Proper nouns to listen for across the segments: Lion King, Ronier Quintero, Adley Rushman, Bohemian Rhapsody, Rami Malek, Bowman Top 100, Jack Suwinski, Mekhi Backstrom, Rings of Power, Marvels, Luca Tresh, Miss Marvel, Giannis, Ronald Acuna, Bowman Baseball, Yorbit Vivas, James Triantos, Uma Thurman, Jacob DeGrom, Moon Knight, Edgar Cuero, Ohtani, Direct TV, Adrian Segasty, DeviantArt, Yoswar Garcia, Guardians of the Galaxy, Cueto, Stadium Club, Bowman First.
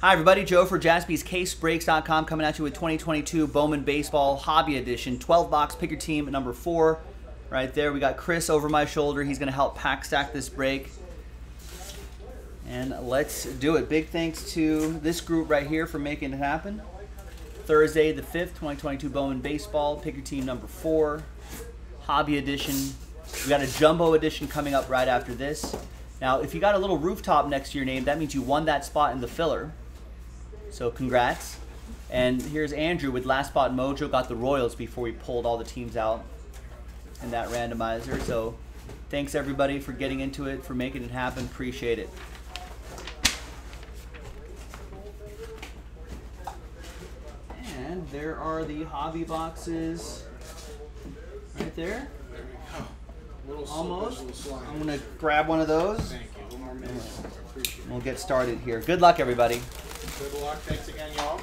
Hi everybody, Joe for JaspysCaseBreaks.com coming at you with 2022 Bowman Baseball Hobby Edition, 12 box, pick your team at number 4. Right there, we got Chris over my shoulder. He's gonna help pack stack this break. And let's do it. Big thanks to this group right here for making it happen. Thursday the 5th, 2022 Bowman Baseball, pick your team number 4, Hobby Edition. We got a Jumbo Edition coming up right after this. Now, if you got a little rooftop next to your name, that means you won that spot in the filler. So congrats. And here's Andrew with Last Spot Mojo, got the Royals before we pulled all the teams out in that randomizer. So thanks everybody for getting into it, for making it happen. Appreciate it. And there are the hobby boxes right there. There we go. Almost. I'm going to grab one of those. Thank you. One more minute. We'll get started here. Good luck, everybody. Good luck. Thanks again, y'all.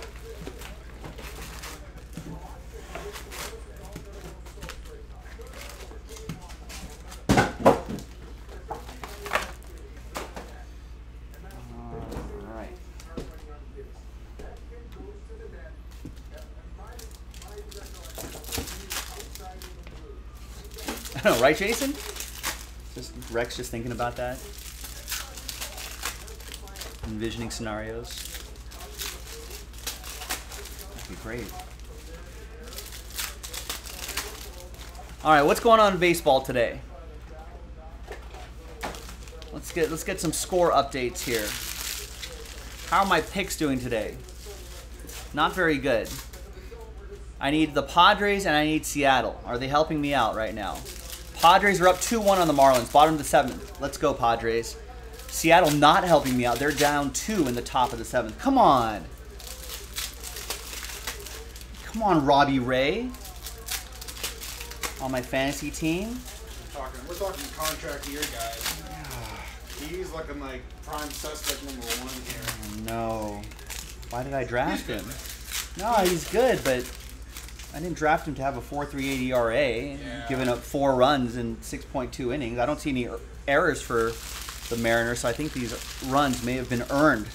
No, right, Jason? Just Rex just thinking about that. Envisioning scenarios. That'd be great. All right, what's going on in baseball today? Let's get some score updates here. How are my picks doing today? Not very good. I need the Padres and I need Seattle. Are they helping me out right now? Padres are up 2-1 on the Marlins, bottom of the 7th. Let's go, Padres. Seattle not helping me out. They're down 2 in the top of the 7th. Come on. Come on, Robbie Ray. On my fantasy team. We're talking contract year, guys. Yeah. He's looking like prime suspect number 1 here. Oh, no. Why did I draft him? No, he's good, but... I didn't draft him to have a 4.38 ERA, yeah. Giving up 4 runs in 6.2 innings. I don't see any errors for the Mariners, so I think these runs may have been earned.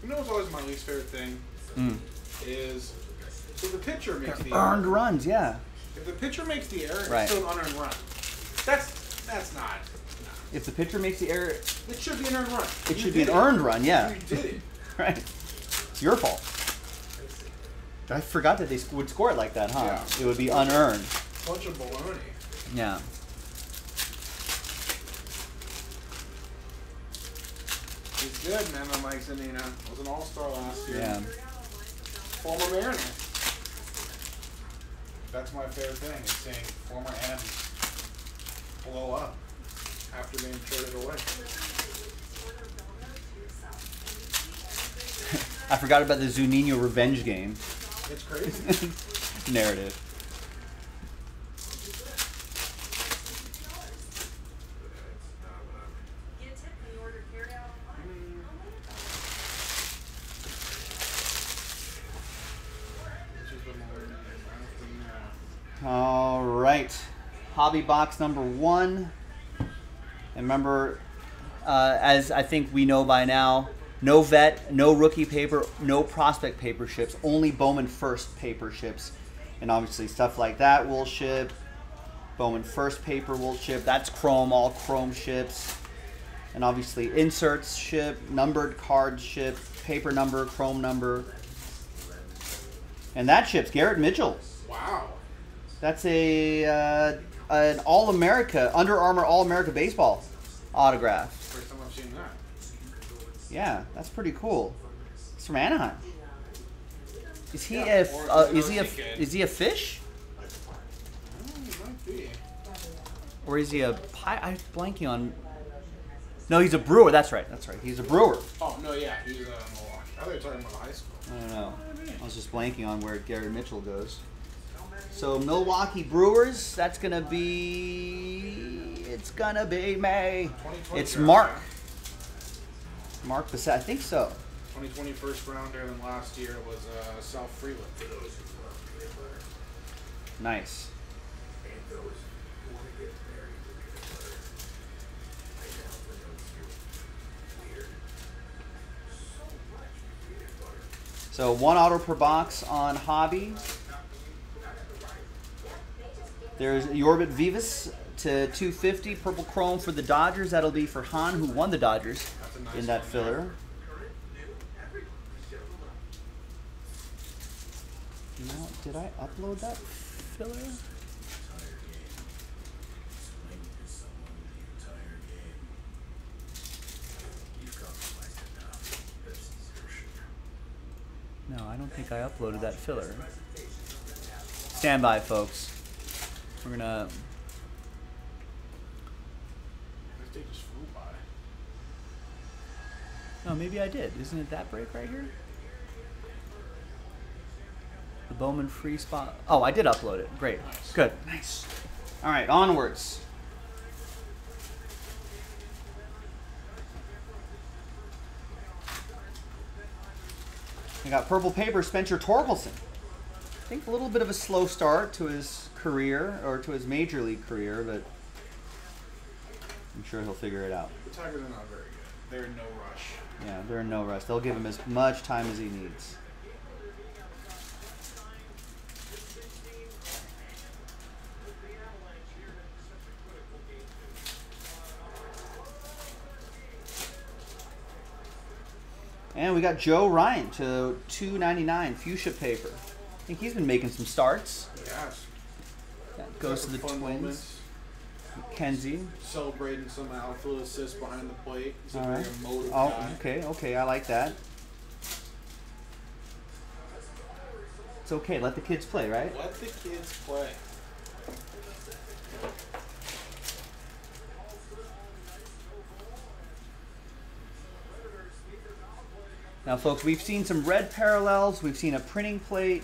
You know what's always my least favorite thing? Is so the pitcher makes the earned error. Runs, yeah. If the pitcher makes the error, right. It's still an unearned run. That's not. If the pitcher makes the error, it should be an earned run. It should be an earned run, yeah. You did it. Right. It's your fault. I forgot that they would score it like that, huh? Yeah. It would be unearned. Bunch of baloney. Yeah. He's good, man. On Mike Zunino was an all-star last year. Yeah. Former Mariner. That's my favorite thing: is seeing former M's blow up after being traded away. I forgot about the Zunino revenge game. It's crazy. Narrative. All right. Hobby box number 1. And remember, as I think we know by now, no vet, no rookie paper, no prospect paper ships, only Bowman First paper ships. And obviously stuff like that will ship. Bowman First paper will ship. That's chrome, all chrome ships. And obviously inserts ship, numbered cards ship, paper number, chrome number. And that ships Garrett Mitchell. Wow. That's an All-America, Under Armour All-America Baseball autograph. First time I've seen that. Yeah, that's pretty cool. It's from Anaheim. Is he a fish? He might be. Or is he a pie? I'm blanking on. No, he's a brewer. That's right. He's a brewer. Oh no, yeah, he's a Milwaukee. I thought you were talking about high school. I don't know. I was just blanking on where Garrett Mitchell goes. So Milwaukee Brewers. That's gonna be. It's gonna be May. It's Mark. Mark Bassett, I think so. 2020 first rounder, and last year was Sal Freeland. Nice. So one auto per box on Hobby. There's Yorbit Vivas to 250. Purple Chrome for the Dodgers. That'll be for Han, who won the Dodgers in that filler. Now, did I upload that filler? No, I don't think I uploaded that filler. Stand by, folks. We're gonna. No, maybe I did. Isn't it that break right here? The Bowman free spot. Oh, I did upload it. Great. Good. Nice. All right, onwards. We got Purple Paper, Spencer Torkelson. I think a little bit of a slow start to his career, or to his major league career, but I'm sure he'll figure it out. The Tigers are not very good. They're in no rush. Yeah, they're in no rush. They'll give him as much time as he needs. And we got Joe Ryan to 299 fuchsia paper. I think he's been making some starts. Yes. That goes to the Twins. McKenzie. Celebrating some outfield assist behind the plate. He's all right. Oh, okay, okay, I like that. It's okay. Let the kids play, right? Let the kids play. Now, folks, we've seen some red parallels. We've seen a printing plate.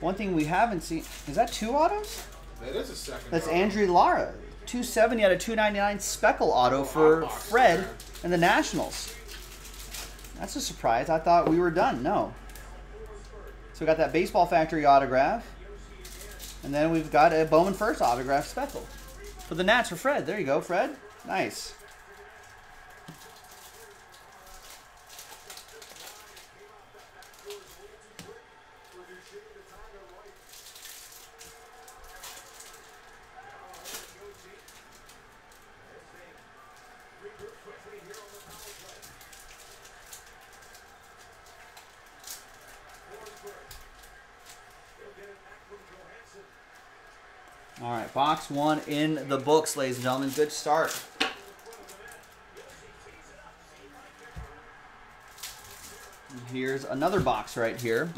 One thing we haven't seen... Is that two autos? That is a second That's auto. Andrew Lara. 270 out of 299 speckle auto for Fred there. And the Nationals. That's a surprise. I thought we were done. No. So we got that Baseball Factory autograph. And then we've got a Bowman First autograph speckle. For the Nats for Fred. There you go, Fred. Nice. All right, box one in the books, ladies and gentlemen. Good start. And here's another box right here.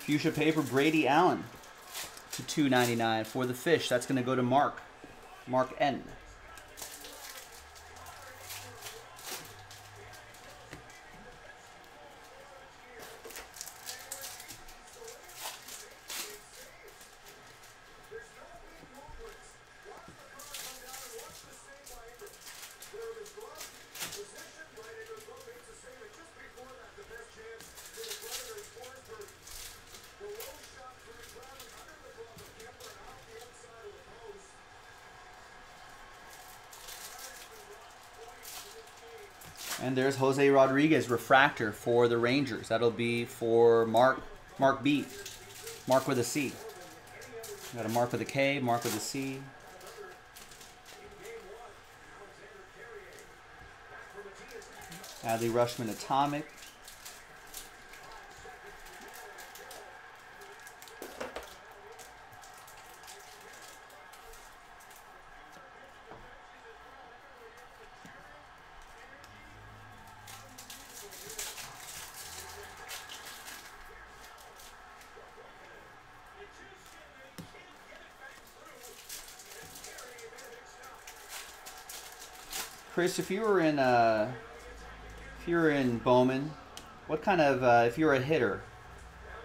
Fuchsia paper, Brady Allen to 299 for the Fish. That's going to go to Mark. Mark N. And there's Jose Rodriguez, refractor for the Rangers. That'll be for Mark B. Mark with a C. Got a Mark with a K, Mark with a C. Adley Rushman, Atomic. Chris, if you were in Bowman, what kind of if you were a hitter,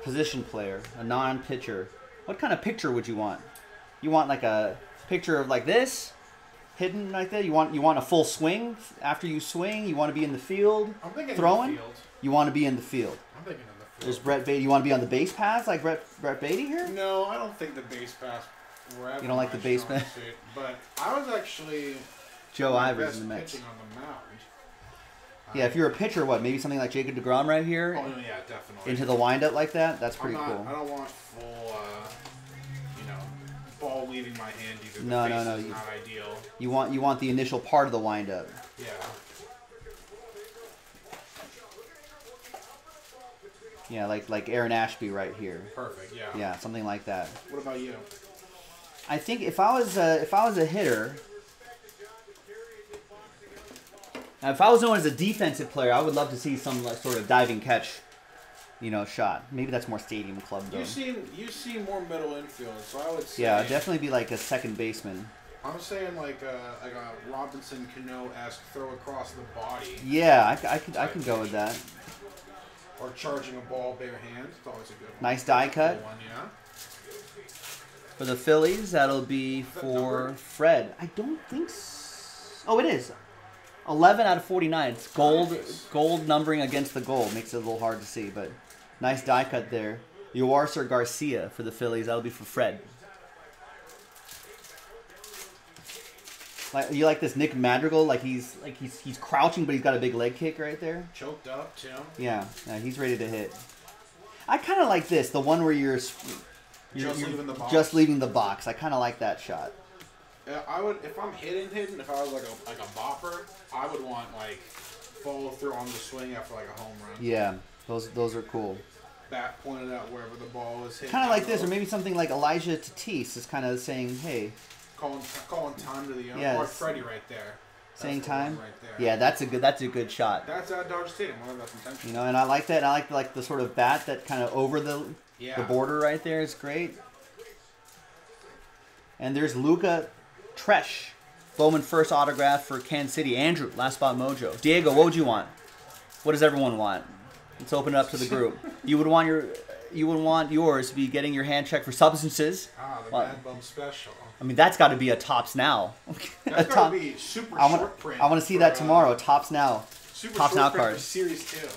position player, a non-pitcher, what kind of picture would you want? You want like a picture of like this, hidden like that? You want a full swing after you swing? You want to be in the field? I'm thinking throwing? In the field. You want to be in the field. I'm thinking in the field. There's Brett Beatty. You want to be on the base paths like Brett Beatty here? No, I don't think the base paths. You don't like the base paths? But I was actually Joe Ivers in the Mets. Pitching on the mound. Yeah, if you're a pitcher, what, maybe something like Jacob DeGrom right here? Oh, yeah, definitely. Into the windup like that? That's pretty cool. I don't want full, you know, ball leaving my hand either. No, is not ideal. You want the initial part of the windup. Yeah. Yeah, like Aaron Ashby right here. Perfect, yeah. Yeah, something like that. What about you? I think if I was a hitter... Now, if I was known as a defensive player, I would love to see some sort of diving catch, you know, shot. Maybe that's more Stadium Club, though. You see more middle infield, so I would say... Yeah, I'd definitely be like a second baseman. I'm saying like a Robinson Cano-esque throw across the body. Yeah, I can go with that. Or charging a ball bare hand. It's always a good one. Nice die cut. One, yeah. For the Phillies, that'll be for Fred. I don't think so. Oh, it is. 11 out of 49. It's gold, nice. Gold numbering against the gold. Makes it a little hard to see, but nice die cut there. Uarcer Garcia for the Phillies. That'll be for Fred. Like, you like this Nick Madrigal? Like he's crouching, but he's got a big leg kick right there. Choked up, Tim. Yeah, he's ready to hit. I kind of like this, the one where you're leaving the box. Just leaving the box. I kind of like that shot. I would, if I'm hitting, if I was like a bopper, I would want like follow through on the swing after like a home run. Yeah, those are cool. Bat pointed out wherever the ball is hit. Kind of like this, or maybe something like Elijah Tatis is kind of saying, "Hey, calling time to the umpire." Or Freddie right there. Saying time. Right there. Yeah, that's a good shot. That's at Dodger Stadium. You know, and I like that. And I like the sort of bat that kind of over the border right there is great. And there's Luca Tresh, Bowman First autograph for Kansas City. Andrew, Last Spot Mojo. Diego, what would you want? What does everyone want? Let's open it up to the group. You would want yours to be getting your hand checked for substances. Ah, the Mad Bum Special. I mean, that's got to be a Topps Now. That's got to be super short print. I want to see that tomorrow. Topps Now. Super Topps Now cards. Series 2.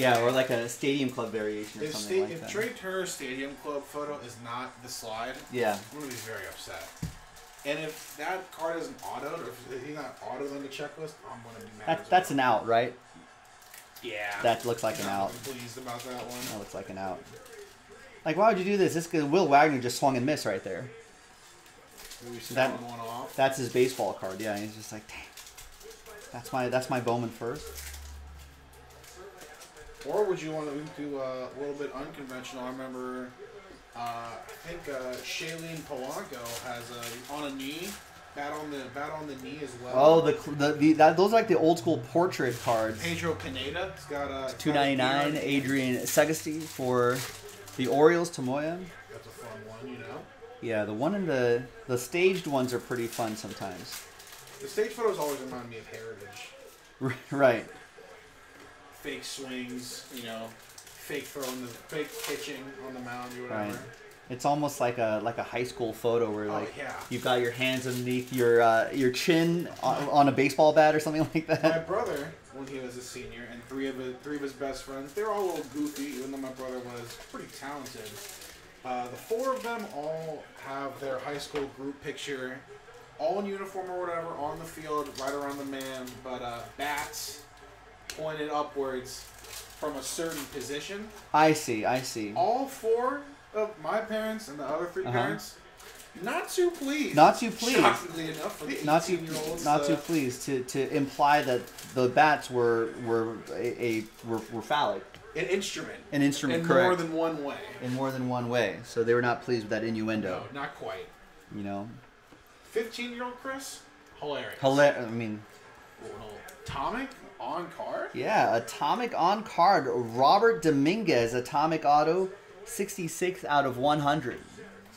Yeah, or like a Stadium Club variation or something like that. If Trey Turner's Stadium Club photo is not the slide, yeah, I'm going to be very upset. And if that card isn't autoed, or if he's not autoed on the checklist, I'm going to be mad as well. That's an out, right? Yeah. That looks like an out. I'm pleased about that one. That looks like an out. Like, why would you do this? This Will Wagner just swung and missed right there. That's his baseball card, yeah. And he's just like, dang. That's my Bowman First. Or would you want to do a little bit unconventional? I remember, I think Shailene Polanco has a on a knee, bat on the knee as well. Oh, those are like the old school portrait cards. Pedro Pineda, it's got a $2.99. Adrian Segasty for the Orioles. Tamoya. That's a fun one, you know. Yeah, the one in the staged ones are pretty fun sometimes. The stage photos always remind me of Heritage. Right. Fake swings, you know, fake pitching on the mound or whatever. Right. It's almost like a high school photo where you've got your hands underneath your chin on a baseball bat or something like that. My brother, when he was a senior, and three of his best friends, they're all a little goofy, even though my brother was pretty talented. The four of them all have their high school group picture, all in uniform or whatever, on the field, right around the man, but bats pointed upwards from a certain position. I see. All four of my parents and the other three parents, not too pleased. Shockingly enough, for the 18-year-olds, not too pleased to imply that the bats were phallic. An instrument, correct? In more than one way. So they were not pleased with that innuendo. No, not quite. You know, 15-year-old Chris, hilarious. Hilarious. I mean, Atomic on card? Yeah, Atomic on card. Robert Dominguez, Atomic Auto, 66 out of 100. That's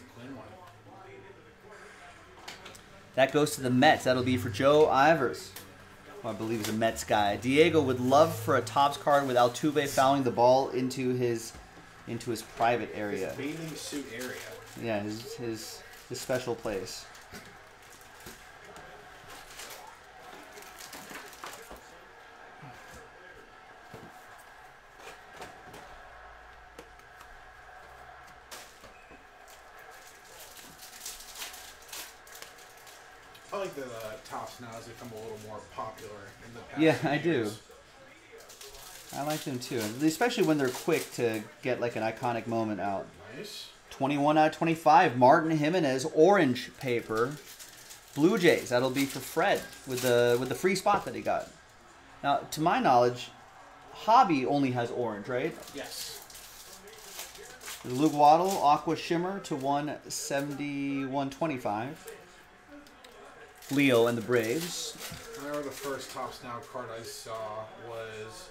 a clean one. That goes to the Mets. That'll be for Joe Ivers. who I believe is a Mets guy. Diego would love for a Topps card with Altuve fouling the ball into his private area. His bathing suit area. Yeah, his special place. I like the Topps Now has become a little more popular in the past few years. I do. I like them too, especially when they're quick to get like an iconic moment out. Nice. 21 out of 25, Martin Jimenez, orange paper, Blue Jays. That'll be for Fred with the free spot that he got. Now, to my knowledge, Hobby only has orange, right? Yes. Luke Waddle, Aqua Shimmer to 171.25. Leo and the Braves. I remember the first Topps Now card I saw was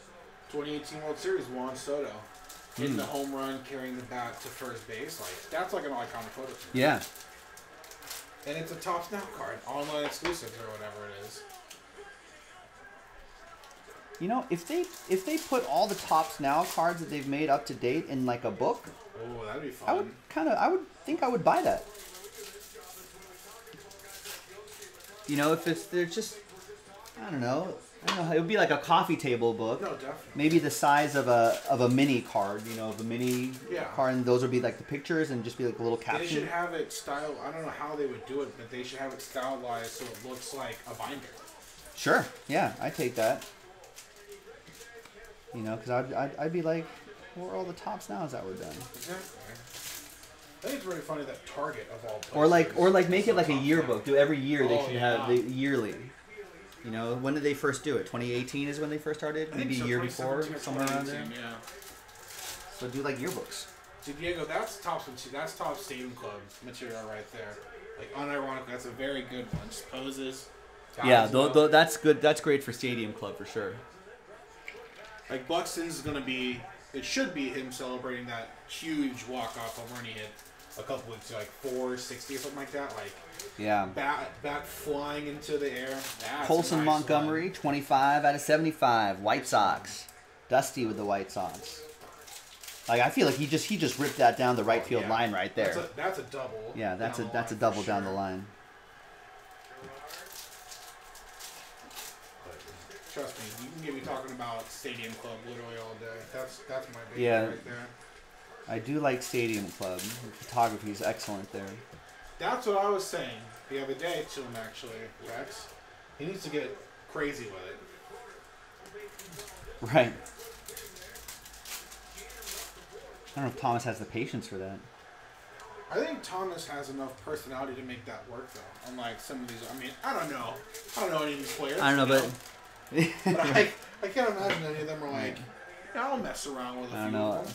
2018 World Series, Juan Soto. Hitting the home run, carrying the bat to first base. Like, that's like an iconic photo. Yeah. And it's a Topps Now card. Online exclusives or whatever it is. You know, if they put all the Topps Now cards that they've made up to date in like a book. Oh, that'd be fun. I would think I would buy that. You know, I don't know. It would be like a coffee table book. No, definitely. Maybe the size of a mini card, you know, of a mini card, and those would be like the pictures and just be like a little caption. They should have it styled. I don't know how they would do it, but they should have it stylized so it looks like a binder. Sure. Yeah, I take that. You know, because I'd be like, where are all the Topps Nows that were done? Exactly. I think it's really funny that Target of all places. Or like make it like a yearbook. Do every year they should have the yearly. You know, when did they first do it? 2018 is when they first started. Maybe a year before, somewhere around there. Yeah. So do like yearbooks. So Diego, that's Topps. That's Topps Stadium Club material right there. Like, unironically, that's a very good one. Just poses. Yeah, though that's good. That's great for Stadium Club for sure. Like Buxton's gonna be. It should be him celebrating that huge walk-off home run he hit a couple weeks ago, like 460 or something like that. Like, yeah, bat flying into the air. That's Colson nice Montgomery, one. 25 out of 75. White Sox, Dusty with the White Sox. Like, I feel like he just ripped that down the right field line right there. That's a double. Yeah, that's a double down the line. Trust me, you can get me talking about Stadium Club literally all day. That's my baby right there. I do like Stadium Club. The photography is excellent there. That's what I was saying the other day to him, actually, Rex. He needs to get crazy with it. Right. I don't know if Thomas has the patience for that. I think Thomas has enough personality to make that work, though. Unlike some of these, I mean, I don't know. I don't know any of these players. I don't know, but... But I can't imagine any of them are like, I'll mess around with a few of them.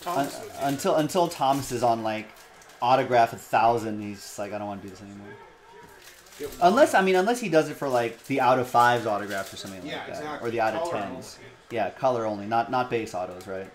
Thomas until Thomas is on like autograph 1,000, he's just like, I don't want to do this anymore. Unless he does it for like the out of fives autographs or something like that, exactly. Or the out of tens. Yeah, color only, not base autos, right?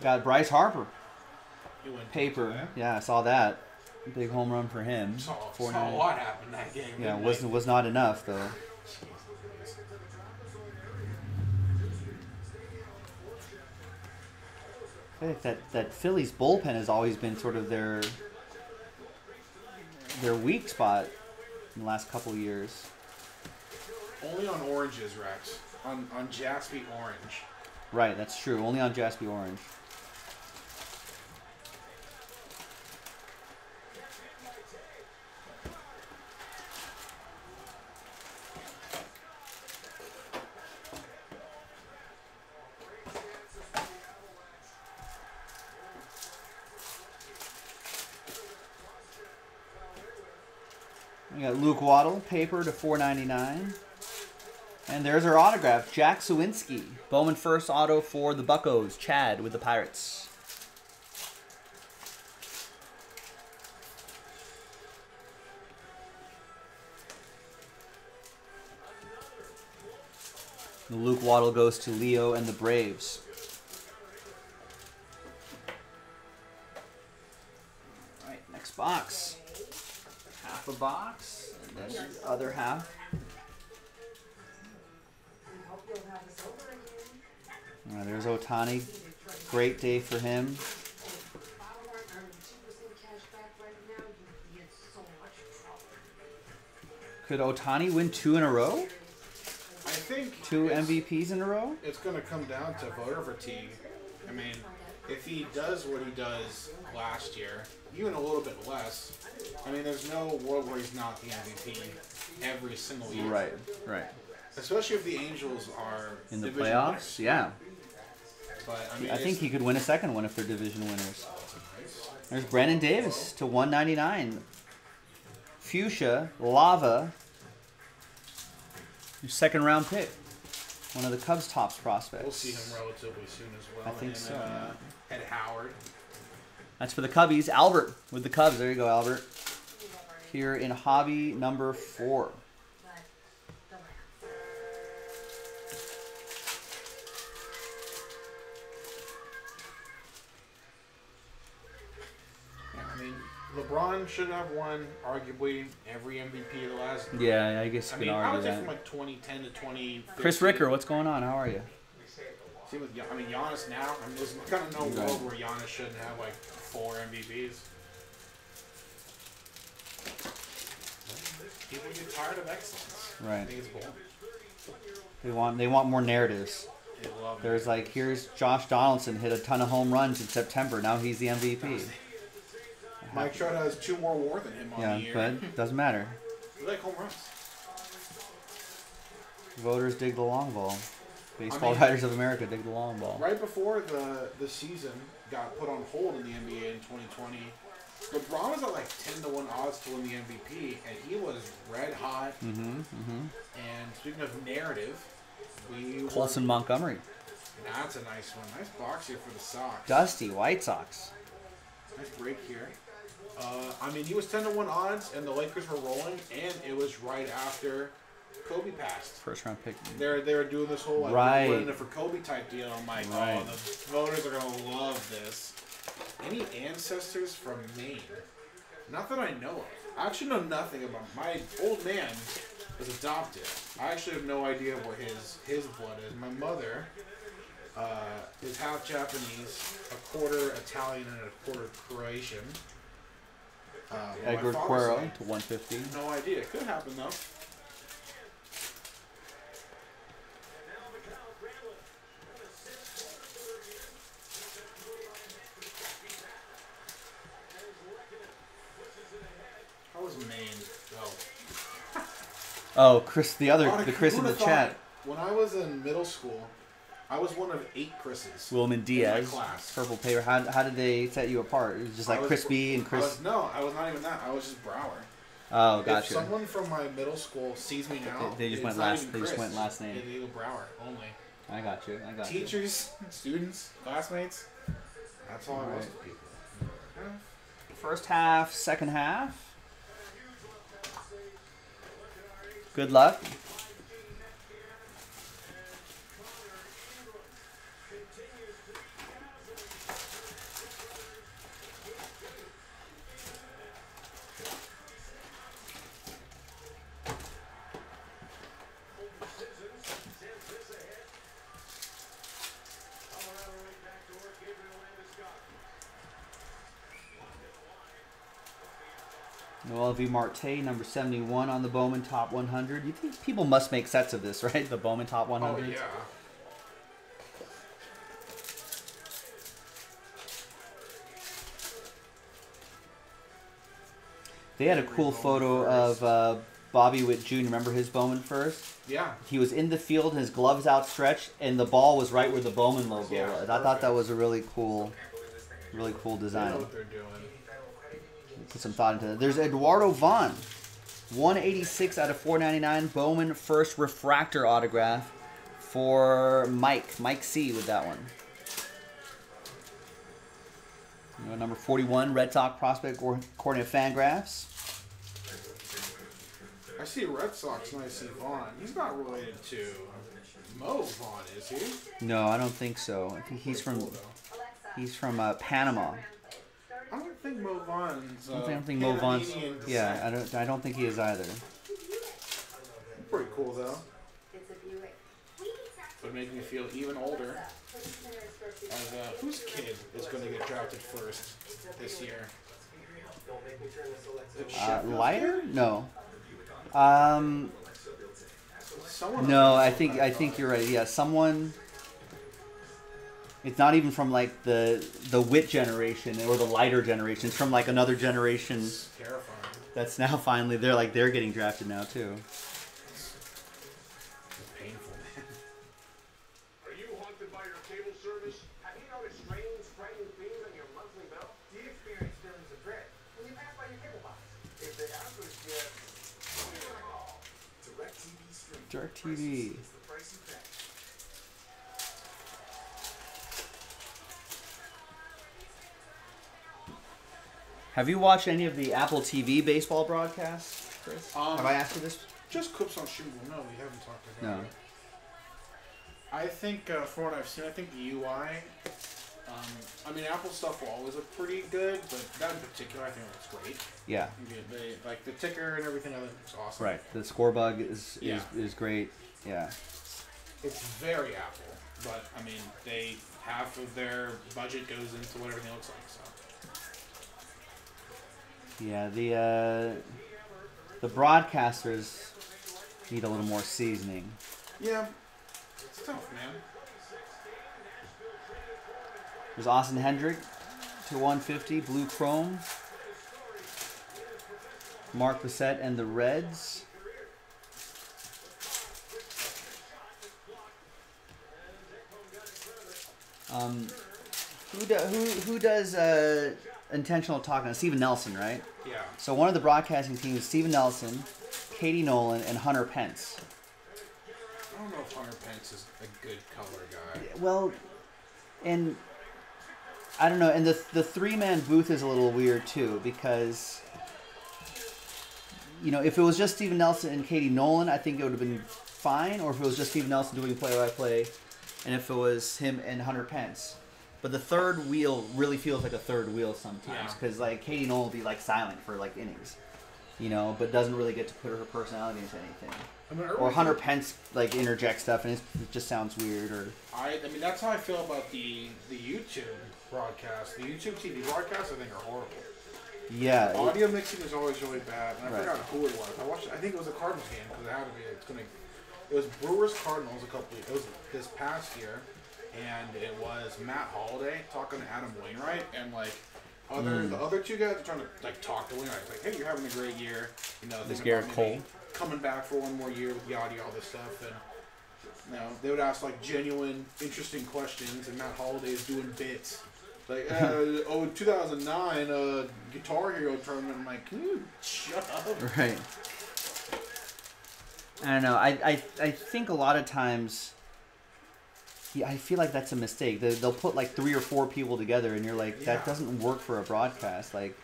Got Bryce Harper. Paper. Yeah, I saw that. Big home run for him. Saw a lot happen that game. Yeah, was not enough, though. I think that Phillies bullpen has always been sort of their weak spot in the last couple years. Only on oranges, Rex. On Jaspi Orange. Right, that's true. Only on Jaspi Orange. We got Luke Waddle, paper to $4.99. And there's our autograph, Jack Suwinski. Bowman First auto for the Buccos, Chad with the Pirates. The Luke Waddle goes to Leo and the Braves. All right, next box. Half a box, and then the other half. Right, there's Ohtani. Great day for him. Could Ohtani win 2 in a row? I think 2 MVPs in a row? It's going to come down to voter fatigue. I mean, if he does what he does last year, even a little bit less, I mean, there's no world where he's not the MVP every single year. Right, right. Especially if the Angels are in the playoffs, yeah. But, I mean, I think he could win a second one if they're division winners. There's Brandon Davis to $199. Fuchsia, Lava, your second round pick. One of the Cubs' top prospects. We'll see him relatively soon as well. I think and, so. Ed Howard. That's for the Cubbies. Albert with the Cubs. There you go, Albert. Here in hobby number 4. LeBron should have won, arguably, every MVP of the last year. Yeah, I guess you could argue that. I would say from like 2010 to 2015. Chris Ricker, what's going on? How are you? See, with Giannis now, there's kind of no world where Giannis shouldn't have like 4 MVPs. People get tired of excellence. Right. I think it's boring. They want more narratives. They love There's like, here's Josh Donaldson hit a ton of home runs in September. Now he's the MVP. Mike Trout has 2 more WAR than him on the year. Yeah, but doesn't matter. They like home runs. Voters dig the long ball. Baseball writers of America dig the long ball. Right before the season got put on hold in the NBA in 2020, LeBron was at like 10-to-1 odds to win the MVP, and he was red hot. And speaking of narrative, Colson Montgomery. That's a nice one. Nice box here for the Sox. Dusty White Sox. Nice break here. I mean, he was 10-to-1 odds, and the Lakers were rolling, and it was right after Kobe passed. First round pick. They were doing this whole like we're in it for Kobe type deal. I'm like, oh, the voters are gonna love this. Any ancestors from Maine? Not that I know of. I actually know nothing about my old man was adopted. I actually have no idea what his blood is. My mother. Is half Japanese, a quarter Italian, and a quarter Croatian. Edgar Cuero to 150. No idea. It could happen though. How was Maine? Oh, Chris, the Chris in the chat. When I was in middle school. I was one of 8 Chris's. Wilman Diaz, purple paper. How did they set you apart? It was just like Crispy and Chris. No, I was not even that. I was just Brower. Oh, gotcha. If someone from my middle school sees me now, they just went last. They just went last name. They go Brower only. I got you. I got you. Teachers, students, classmates. That's all I was with people. First half, second half. Good luck. Noel V. Marte, number 71 on the Bowman Top 100. You think people must make sets of this, right? The Bowman Top 100. Oh, yeah. They had a cool photo of Bobby Witt Jr. Remember his Bowman First? Yeah. He was in the field, his gloves outstretched, and the ball was right where the Bowman logo was. I thought that was a really cool design. I know what they're doing. Put some thought into that. There's Eduardo Vaughn, $186/499 Bowman First refractor autograph for Mike. Mike C with that one. You know, number 41, Red Sox prospect according to FanGraphs. I see Red Sox and I see Vaughn. He's not related to Mo Vaughn, is he? No, I don't think so. I think he's from Panama. I don't think Mo Vaughn's. I don't think Mo Vaughn's. Yeah, I don't think he is either. Pretty cool though. Would make me feel even older. As, whose kid is going to get drafted first this year? Lighter? No. No, I think you're right. Yeah, someone. It's not even from like the Wit generation or the Lighter generation. It's from like another generation. It's terrifying. That's now finally they're getting drafted now too. Direct TV. Have you watched any of the Apple TV baseball broadcasts, Chris? Have I asked you this? Just clips on Shingle. No, we haven't talked about it. I think, from what I've seen, I think the UI, I mean, Apple stuff will always look pretty good, but that in particular, I think it looks great. Yeah. Like the ticker and everything, I think it's awesome. Right. The score bug is great. Yeah. It's very Apple, but I mean, they half of their budget goes into what everything looks like. So. Yeah. The broadcasters need a little more seasoning. Yeah. It's tough, man. There's Austin Hendrick /150, blue chrome. Mark Bissett and the Reds. Who does intentional talking? Steven Nelson, right? Yeah. So one of the broadcasting teams is Steven Nelson, Katie Nolan, and Hunter Pence. I don't know if Hunter Pence is a good color guy. Well, and I don't know, and the three-man booth is a little weird too, because you know, if it was just Steven Nelson and Katie Nolan, I think it would have been fine, or if it was just Steven Nelson doing play-by-play, and if it was him and Hunter Pence. But the third wheel really feels like a third wheel sometimes, because like Katie Nolan will be like silent for like innings, you know, but doesn't really get to put her personality into anything. I mean, or Hunter Pence like interjects stuff and it just sounds weird. Or I mean, that's how I feel about the YouTube broadcast. The YouTube TV broadcasts, I think, are horrible. Yeah, the audio mixing is always really bad. And I forgot who it was. I watched. I think it was a Cardinals game because it had to be. It was Brewers Cardinals a couple. It was this past year, and it was Matt Holliday talking to Adam Wainwright and like. The other two guys are trying to like talk to Wainwright. Like, hey, you're having a great year. You know, this Garrett Cole coming back for one more year with yada all this stuff, and you know they would ask like genuine, interesting questions, and Matt Holliday is doing bits. Like, oh, 2009 Guitar Hero tournament. I'm like, can you shut up? Right. I don't know. I think a lot of times. Yeah, I feel like that's a mistake. They'll put like 3 or 4 people together, and you're like, that doesn't work for a broadcast. Like,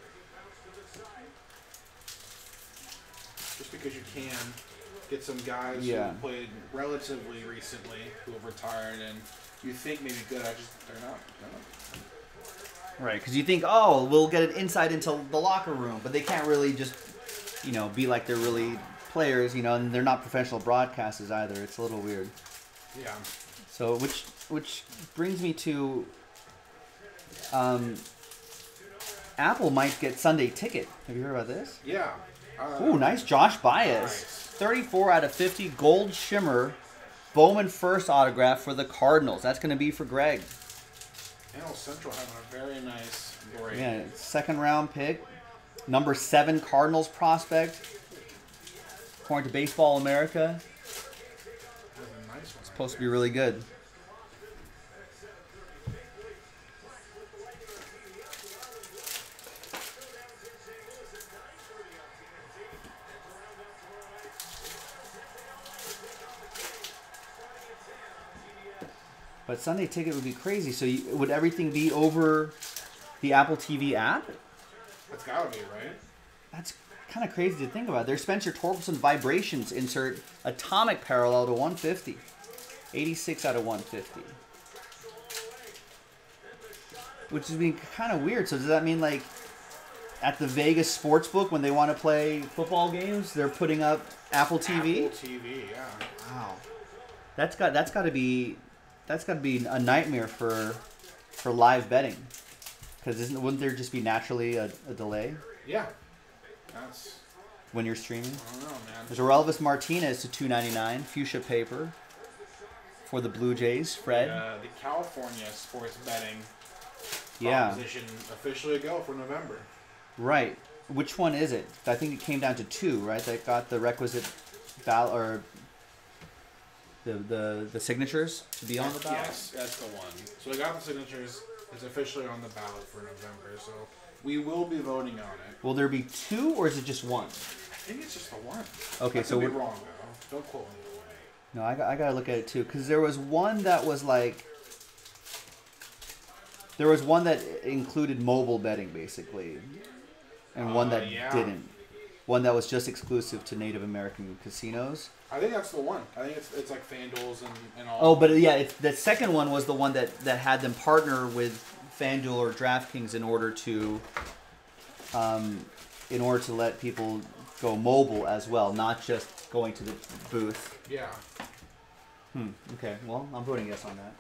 just because you can get some guys who played relatively recently, who have retired, and you think maybe good, they're not. Right, because you think, oh, we'll get an insight into the locker room, but they can't really just, you know, be like they're really players, you know, and they're not professional broadcasters either. It's a little weird. Yeah. So which brings me to Apple might get Sunday Ticket. Have you heard about this? Yeah. Ooh, nice Josh Baez. Nice. 34/50 gold shimmer Bowman First autograph for the Cardinals. That's going to be for Greg. NL Central having a very nice break. Yeah, second round pick. Number 7 Cardinals prospect. According to Baseball America. Supposed to be really good. But Sunday Ticket would be crazy. So you, would everything be over the Apple TV app? That's gotta be, right? That's kind of crazy to think about. There's Spencer Torkelson Vibrations insert Atomic Parallel to 150. 86 out of 150. Which is being kind of weird. So does that mean like at the Vegas Sportsbook when they want to play football games, they're putting up Apple TV? Apple TV, yeah. Wow. That's got to be a nightmare for live betting. Because wouldn't there just be naturally a delay? Yeah. That's... when you're streaming? I don't know, man. There's Aurelvis Martinez to $2.99, fuchsia paper for the Blue Jays. Fred. The California sports betting proposition officially go for November. Right. Which one is it? I think it came down to two, right? That got the requisite ballot or the signatures to be on the ballot. Yes, that's the one. So they got the signatures. It's officially on the ballot for November. So. We will be voting on it. Will there be two, or is it just one? I think it's just the one. Okay, so we're wrong though. Don't quote me on the way. No, I gotta look at it too, because there was one that was like, there was one that included mobile betting basically, and one that didn't. One that was just exclusive to Native American casinos. I think that's the one. I think it's like FanDuel's and all. Oh, but yeah, the second one was the one that had them partner with FanDuel or DraftKings in order to let people go mobile as well, not just going to the booth. Yeah. Okay. Well, I'm voting yes on that.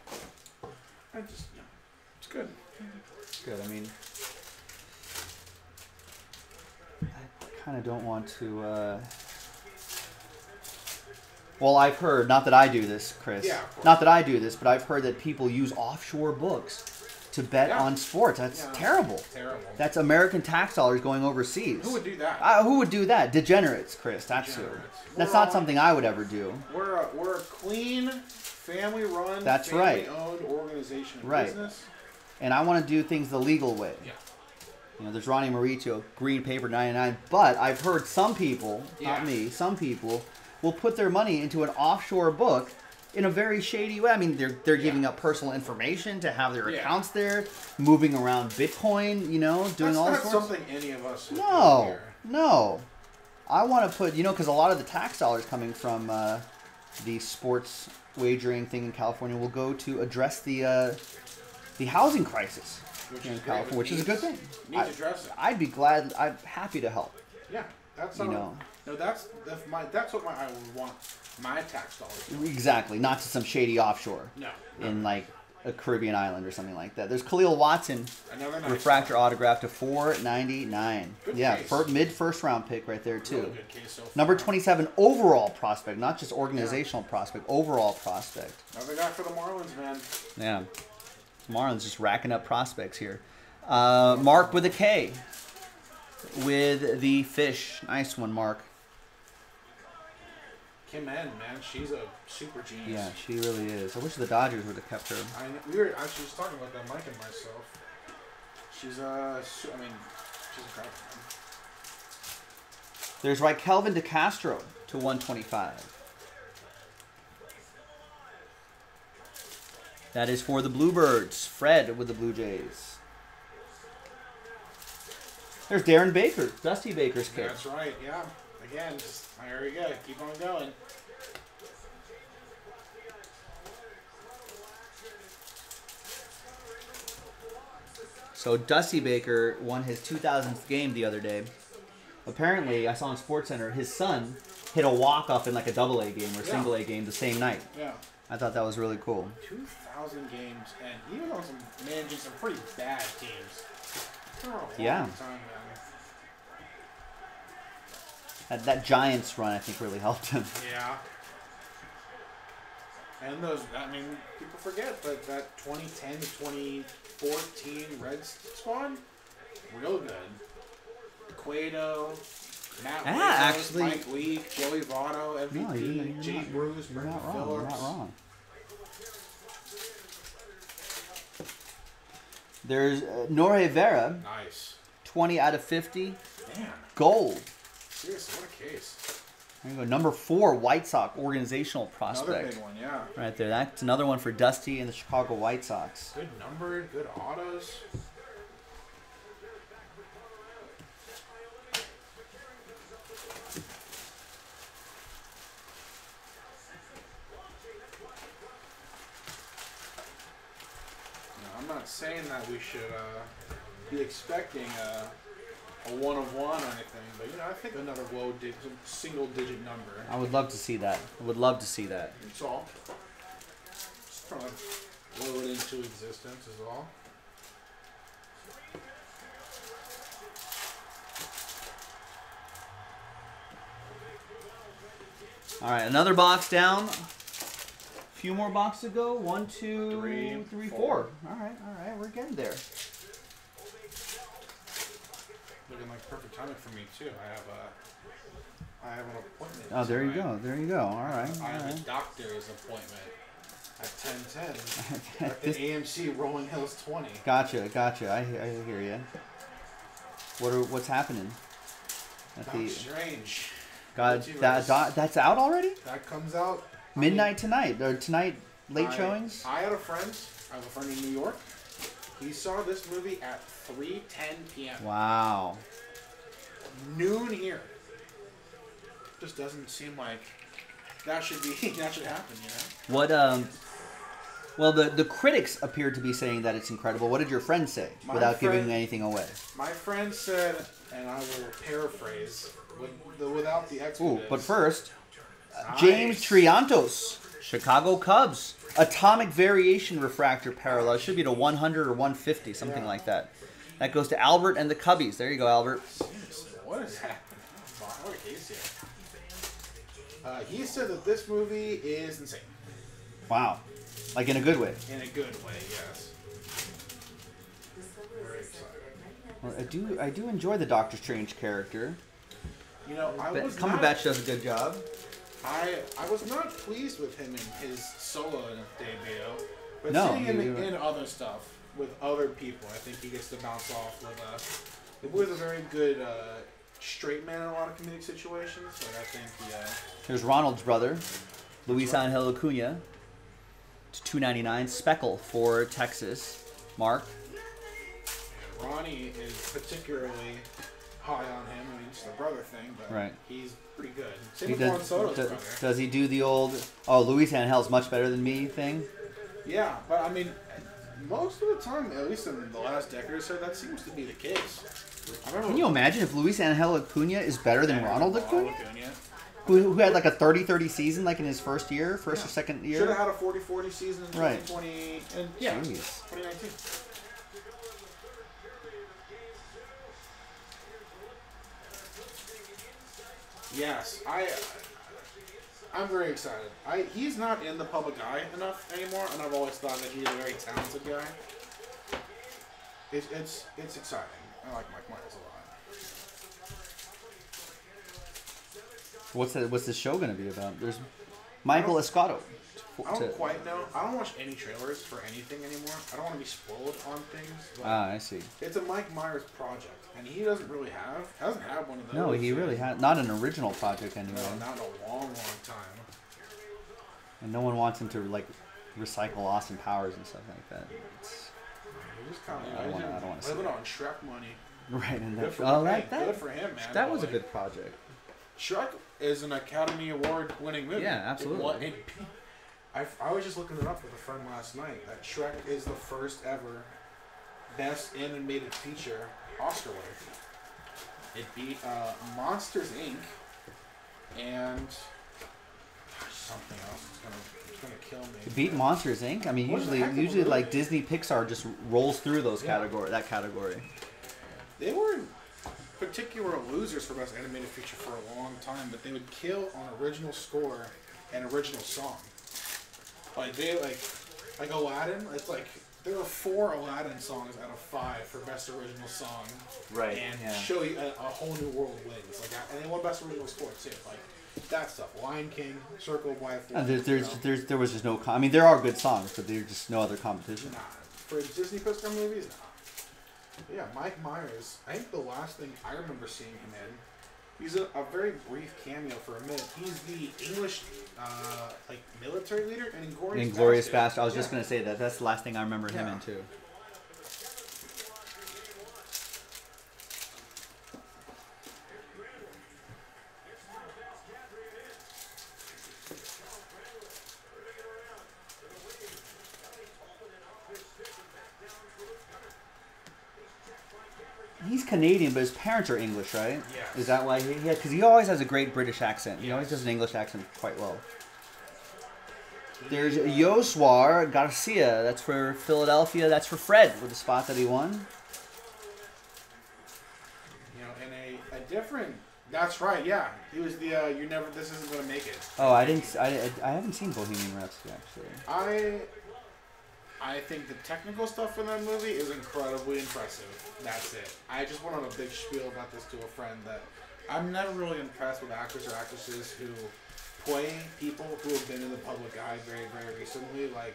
It's good. It's good. I mean, I kind of don't want to. Well, I've heard, not that I do this, Chris. Yeah. Of course. Not that I do this, but I've heard that people use offshore books to bet on sports. That's terrible. Terrible. That's American tax dollars going overseas. Who would do that? Who would do that? Degenerates, Chris. That's not something I would ever do. We're a clean, family-run, family-owned organization and business. And I want to do things the legal way. Yeah. You know, there's Ronnie Mauricio, Green Paper 99. But I've heard some people, not me, some people will put their money into an offshore book in a very shady way. I mean, they're giving up personal information to have their accounts there, moving around Bitcoin, you know, doing all sorts. That's not something any of us would do here. No. I want to put, you know, because a lot of the tax dollars coming from the sports wagering thing in California will go to address the housing crisis in California, which is a good thing. Needs addressing. I'd be glad. I'm happy to help. Yeah, that's No, that's what I would want my tax dollars to do. Exactly, not to some shady offshore. No. In like a Caribbean island or something like that. There's Khalil Watson, refractor autograph to $4.99. Yeah, mid-first round pick right there too. Really good case so far. Number 27 overall prospect, not just organizational prospect, overall prospect. Another guy for the Marlins, man. Yeah, Marlins just racking up prospects here. Mark with a K with the fish. Nice one, Mark. Kim N, man, she's a super genius. Yeah, she really is. I wish the Dodgers would have kept her. We were actually just talking about that, Mike and myself. She's incredible. There's Kelvin DeCastro to 125. That is for the Bluebirds. Fred with the Blue Jays. There's Darren Baker, Dusty Baker's kid. That's right, yeah. Again, just there you go. Keep on going. So Dusty Baker won his 2000th game the other day. Apparently, I saw on SportsCenter, his son hit a walk-off in like a double-A game or single-A game the same night. Yeah. I thought that was really cool. 2,000 games, and he was managing some pretty bad teams. For a long time, that Giants run, I think, really helped him. Yeah. And people forget that 2010 to 2014 Reds squad, real good. Cueto, Matt Wilson, Mike Leake, Joey Votto, MVP, Jay Bruce, Brandon Phillips. You're not wrong. There's Norhe Vera. Nice. 20 out of 50. Damn. Gold. Seriously, what a case. There you go. Number 4, White Sox organizational prospect. Another big one, yeah. Right there. That's another one for Dusty and the Chicago White Sox. Good number, good autos. I'm not saying that we should be expecting a one-of-one or anything, but you know, I think another low single-digit number. I would love to see that. I would love to see that. That's all. Just trying to blow it into existence is all. All right, another box down. Few more boxes to go. 1, 2, 3, 4. All right, we're getting there. Looking like perfect timing for me too. I have an appointment. Oh, there you go. There you go. All right. I have a doctor's appointment at 10:10 at the AMC Rolling Hills 20. Gotcha. I hear you. What's happening? Strange. God, that's out already. That comes out. Midnight tonight, or tonight late showings? I have a friend in New York. He saw this movie at 3:10 p.m. Wow. Noon here. Just doesn't seem like that should happen, you know? What well the critics appeared to be saying that it's incredible. What did your friend say without giving anything away? My friend said, and I will paraphrase without the expletives. Ooh, but first James Triantos, Chicago Cubs, Atomic Variation Refractor Parallel. It should be to 100 or 150, something like that. That goes to Albert and the Cubbies. There you go, Albert. What is that? He said that this movie is insane. Wow. Like in a good way. In a good way, yes. Very exciting. Well, I do enjoy the Doctor Strange character. You know, Cumberbatch does a good job. I was not pleased with him in his solo debut, but seeing him in other stuff with other people, I think he gets to bounce off with it was a very good straight man in a lot of comedic situations. But I think here's Ronald's brother, Luis Angel Acuna, to 299 Speckle for Texas. Mark. Yeah, Ronnie is particularly high on him. I mean, it's the brother thing, but he's pretty good. Same with Juan Soto's brother. Does he do the old, oh, Luis Angel's much better than me thing? Yeah, but I mean, most of the time, at least in the last decade or so, that seems to be the case. Can you imagine if Luis Angel Acuna is better than Ronald Acuna? Who had like a 30-30 season like in his first year, or second year? Should have had a 40-40 season in 2020 and 2019. Yes, I'm very excited. He's not in the public eye enough anymore, and I've always thought that he's a very talented guy. It's exciting. I like Mike Myers a lot. What's this show going to be about? There's Michael Escato. I don't quite know. I don't watch any trailers for anything anymore. I don't want to be spoiled on things. But I see. It's a Mike Myers project, and he hasn't had one of those. No, he really had not an original project anymore. No, not in a long time. And no one wants him to like recycle Austin Powers and stuff like that. I don't want to see. Living on Shrek money. Right, and that. Oh, good for him, man. That was a good project. Shrek is an Academy Award-winning movie. Yeah, absolutely. I was just looking it up with a friend last night that Shrek is the first ever Best Animated Feature Oscar winner. It beat Monsters Inc. and something else. It's gonna kill me. It beat Monsters Inc. I mean, usually like Disney Pixar just rolls through those category. They were particular losers for Best Animated Feature for a long time, but they would kill on original score and original song. Like like Aladdin. It's like there are 4 Aladdin songs out of 5 for best original song. Right. And show you a whole new world wins. Like, and they won best original score too. Like that stuff. Lion King, Circle of Life. There was just no. I mean, there are good songs, but there's just no other competition. Nah, for Disney Pixar movies, nah. But yeah, Mike Myers. I think the last thing I remember seeing him in He's a very brief cameo for a minute. He's the English like military leader in Inglourious Basterd. I was just going to say that. That's the last thing I remember him in, too. He's Canadian, but his parents are English, right? Yeah. Is that why he... Yeah, because he always has a great British accent. He always does an English accent quite well. There's Yoswar Garcia. That's for Philadelphia. That's for Fred, with the spot that he won. You know, in a different... That's right, yeah. He was the, you never... This isn't going to make it. Oh, I didn't... I haven't seen Bohemian Rhapsody, actually. I think the technical stuff in that movie is incredibly impressive. That's it. I just went on a big spiel about this to a friend that I'm never really impressed with actors or actresses who play people who have been in the public eye very, very recently. Like,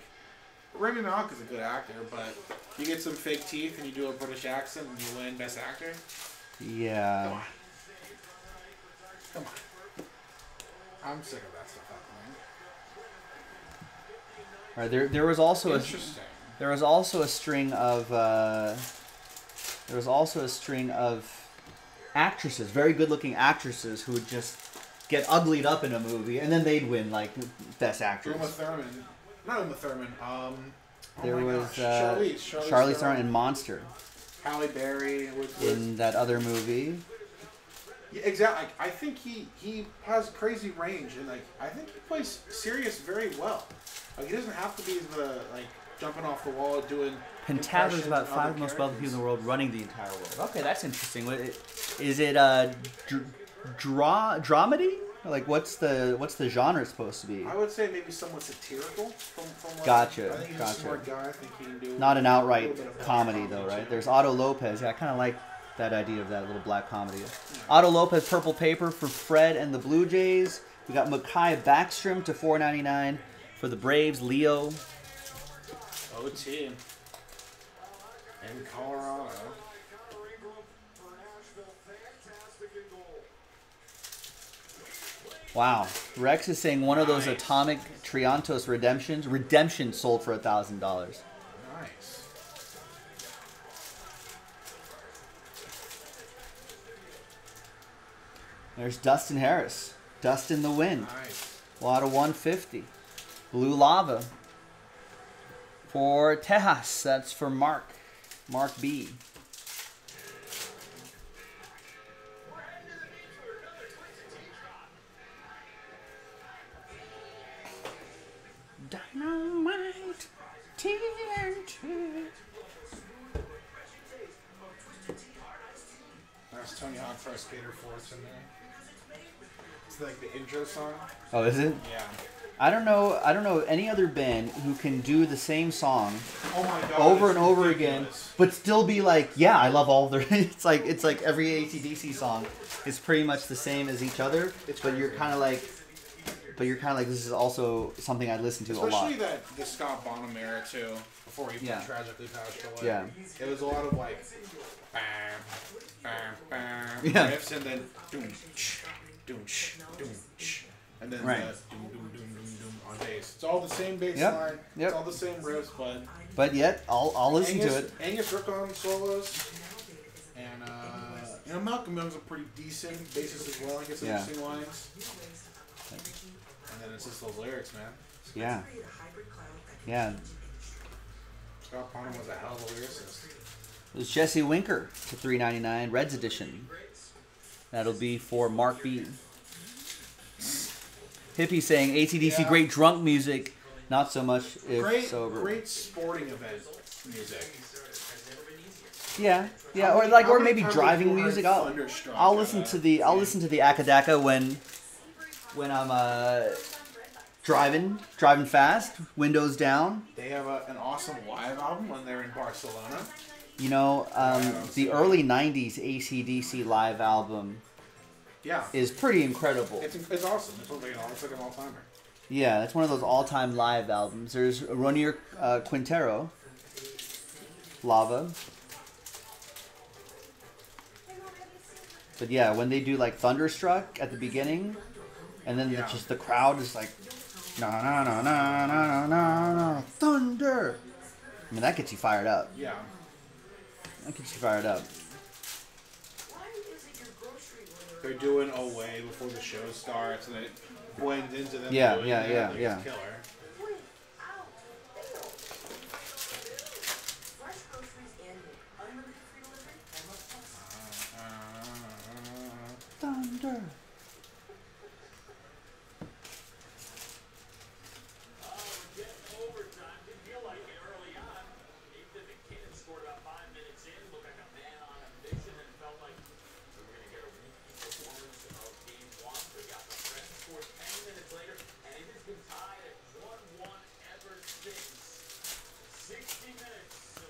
Rami Malek is a good actor, but you get some fake teeth and you do a British accent and you win Best Actor? Yeah. Come on. Come on. I'm sick of that stuff. Right, there was also a string of actresses, very good-looking actresses, who would just get uglied up in a movie, and then they'd win like Best Actress. Uma Thurman. Charlize Theron in Monster. Halle Berry was in that other movie. Yeah, exactly. I think he has crazy range, and like I think he plays Sirius very well. Like, he doesn't have to be the, like, jumping off the wall doing... Pentavra's about 5 most wealthy people in the world, running the entire world. Okay, that's interesting. Is it a dramedy? Like, what's the genre supposed to be? I would say maybe somewhat satirical. Gotcha, I think he's a smart guy. I think he can do... Not an outright comedy, though, right? There's Otto Lopez. Yeah, I kind of like that idea of that little black comedy. Yeah. Otto Lopez, Purple Paper for Fred and the Blue Jays. We got Mekhi Backstrom to $4.99. For the Braves, Leo. OT. And Colorado. Wow. Rex is saying one of those Atomic Triantos redemptions. Redemption sold for $1,000. Nice. There's Dustin Harris. Dustin the Wind. Nice. Lot of 150. Blue Lava for Tejas. That's for Mark. Mark B. Dynamite TNT. That's Tony Hawk Pro Skater 4 in there. It's like the intro song. Oh, is it? Yeah. I don't know any other band who can do the same song over and over again, but still be like, yeah, I love all their... It's like every AC/DC song is pretty much the same as each other, but you're kind of like, this is also something I listen to a lot. Especially the Scott Bonham era, too, before he tragically passed away. Yeah. It was a lot of, like, bam, bam, bam, riffs, and then doom-ch, doom-ch, doom-ch. And then the doom, doom, doom, doom, doom on bass. It's all the same bass line. Yep. It's all the same riffs, but yet I'll listen to it. Angus Rickon solos, and you know, Malcolm Young's a pretty decent bassist as well. I guess interesting lines. And then it's just those lyrics, man. Yeah. Yeah. Scott Bonham was a hell of a lyricist. It was Jesse Winker to $3.99, Reds edition. That'll be for Mark B. Hippie saying ACDC, great drunk music, not so much if sober. Great sporting event music. Yeah, yeah, or maybe driving music. I'll listen to the Akadaka when I'm driving fast, windows down. They have an awesome live album when they're in Barcelona. You know, the early '90s ACDC live album. Yeah. Is pretty incredible. It's awesome. It's like an all-timer. Yeah, that's one of those all-time live albums. There's Ronier Quintero, Lava. But yeah, when they do like Thunderstruck at the beginning, and then just the crowd is like, na na na na na na na thunder. I mean, that gets you fired up. Yeah. That gets you fired up. They're doing Away before the show starts, and it blends into them. Yeah, yeah, yeah, like yeah. Killer. Thunder.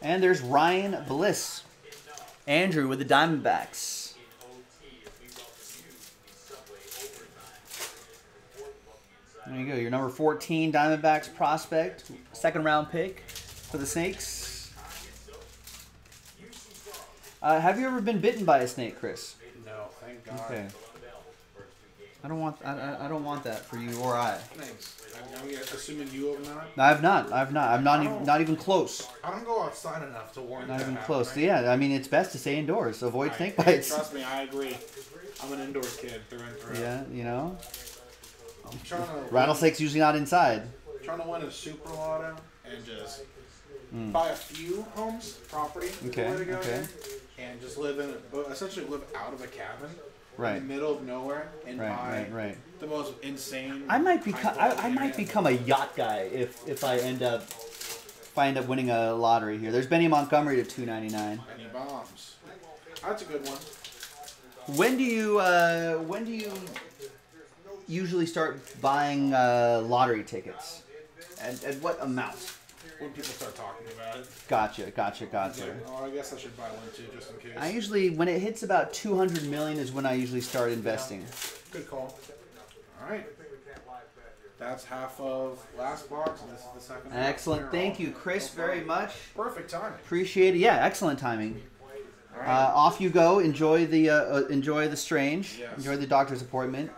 And there's Ryan Bliss. Andrew with the Diamondbacks. There you go. Your number 14 Diamondbacks prospect. Second round pick for the Snakes. Have you ever been bitten by a snake, Chris? No, thank God. Okay. I don't want that for you or I. Thanks. I'm assuming you have not. I've not. I'm not even close. I don't go outside enough to warn. Not even close. Right? Yeah, I mean it's best to stay indoors. Avoid snake bites. Trust me, I agree. I'm an indoor kid through and through. Yeah, you know. I'm trying to rattlesnake's usually not inside. Trying to win a super lotto and just buy a few homes, property. Okay. Okay. And just live in a, essentially live out of a cabin. Right. In the middle of nowhere, and right. The most insane. I might become a yacht guy if I end up winning a lottery here. There's Benny Montgomery to 299. Benny Bombs. That's a good one. When do you usually start buying lottery tickets? At what amount? When people start talking about it. Gotcha. Yeah, well, I guess I should buy one too, just in case. I usually, when it hits about 200 million is when I usually start investing. Yeah. Good call. All right. That's half of last box, and this is the second one. Excellent. Thank you, Chris, very much. Perfect timing. Appreciate it. Yeah, excellent timing. All right. Off you go. Enjoy the strange. Yes. Enjoy the doctor's appointment.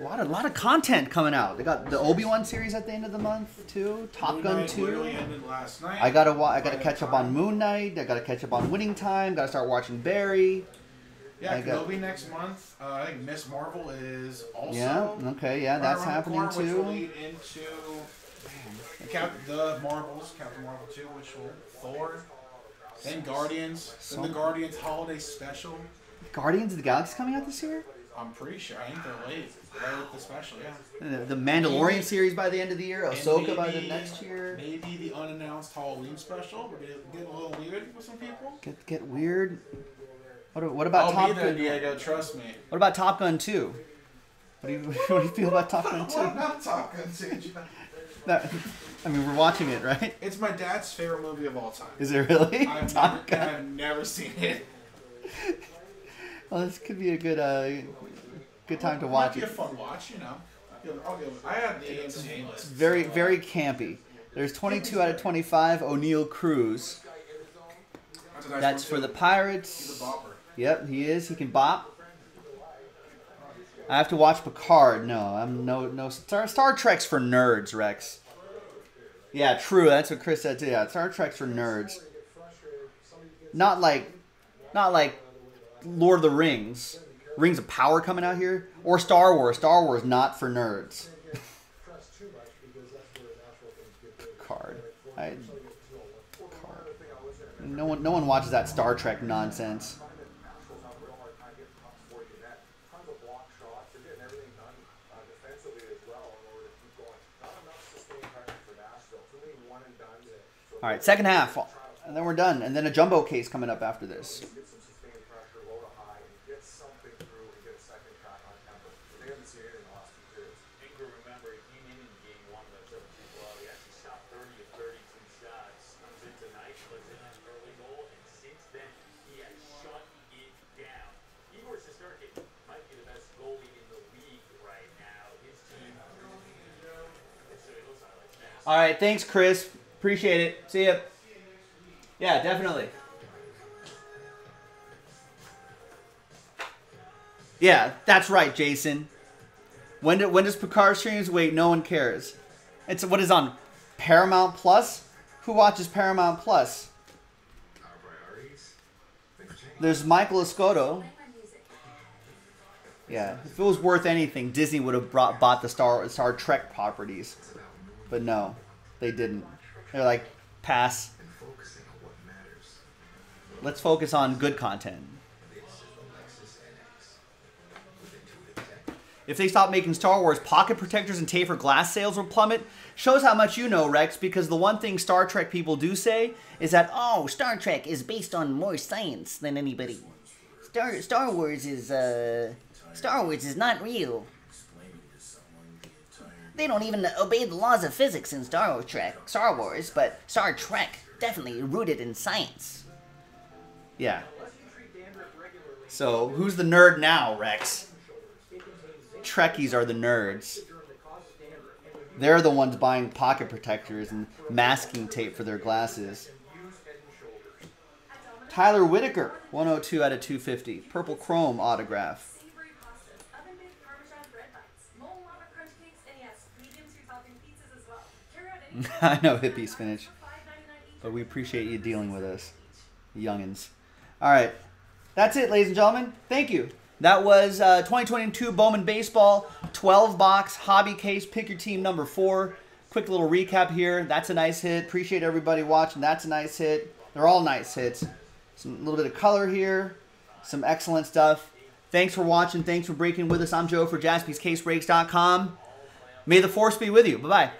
A lot of content coming out. They got the Obi-Wan series at the end of the month too. Top Gun 2. I gotta catch up on Moon Knight. I gotta catch up on Winning Time. Gotta start watching Barry. Yeah, Kenobi next month. I think Miss Marvel is also. Yeah. Okay. Yeah, that's happening too. Which will lead into the Marvels, Captain Marvel 2, which will Thor, then Guardians, then the Guardians Holiday Special. Guardians of the Galaxy coming out this year. I'm pretty sure. I think they're late. Right with the special, yeah. The Mandalorian series by the end of the year. Ahsoka by the next year. Maybe the unannounced Halloween special. We're getting a little weird with some people. Get weird. What about Top Gun? I'll be there, Diego. Trust me. What about Top Gun 2? What do you feel about Top Gun 2? What about Top Gun 2? I mean, we're watching it, right? It's my dad's favorite movie of all time. Is it really? I've never seen it. Well, this could be a good time to watch it. Might be a fun watch, you know. I had the AMC list. Very, very campy. There's 22 out of 25 O'Neill Cruz. That's for the Pirates. He's a bopper. Yep, he is. He can bop. I have to watch Picard. No, I'm no Star Trek's for nerds, Rex. Yeah, true. That's what Chris said too. Yeah, Star Trek's for nerds. Not like Lord of the Rings, Rings of Power coming out here, or Star Wars. Star Wars not for nerds. Picard. Picard. No one watches that Star Trek nonsense. All right, second half, and then we're done, and then a jumbo case coming up after this. All right, thanks, Chris. Appreciate it. See ya. Yeah, definitely. Yeah, that's right, Jason. When does Picard streams? Wait, no one cares. It's what is on Paramount Plus? Who watches Paramount Plus? There's Michael Escoto. Yeah, if it was worth anything, Disney would have bought the Star Trek properties. But no, they didn't. They're like, pass. Let's focus on good content. If they stop making Star Wars, pocket protectors and Tafer glass sales will plummet. Shows how much you know, Rex, because the one thing Star Trek people do say is that, oh, Star Trek is based on more science than anybody. Star Wars is not real. They don't even obey the laws of physics in Star Wars, but Star Trek definitely rooted in science. Yeah. So, who's the nerd now, Rex? Trekkies are the nerds. They're the ones buying pocket protectors and masking tape for their glasses. Tyler Whitaker, 102 out of 250. Purple Chrome autograph. I know, hippie spinach. But we appreciate you dealing with us, youngins. All right. That's it, ladies and gentlemen. Thank you. That was 2022 Bowman Baseball, 12-box hobby case, pick your team number 4. Quick little recap here. That's a nice hit. Appreciate everybody watching. That's a nice hit. They're all nice hits. Some little bit of color here. Some excellent stuff. Thanks for watching. Thanks for breaking with us. I'm Joe for JaspysCaseBreaks.com. May the force be with you. Bye-bye.